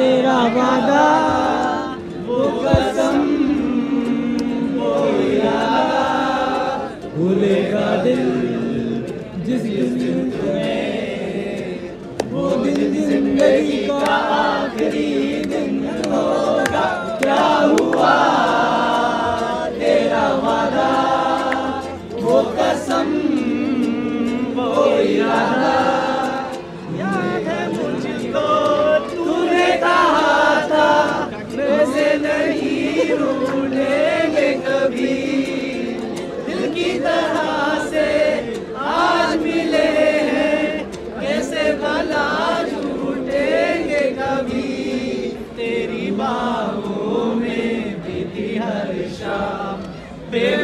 तेरा वादा वो कसम वो इरादा भूलेगा दिल जिस दिन तुम्हें वो दिन जिंदगी का आखिरी दिन होगा। क्या हुआ तेरा वादा वो कसम वो इरादा रूठेंगे कभी दिल की तरह से आज मिले हैं कैसे भला झूठेंगे कभी। तेरी बाहों में बीती हर शाम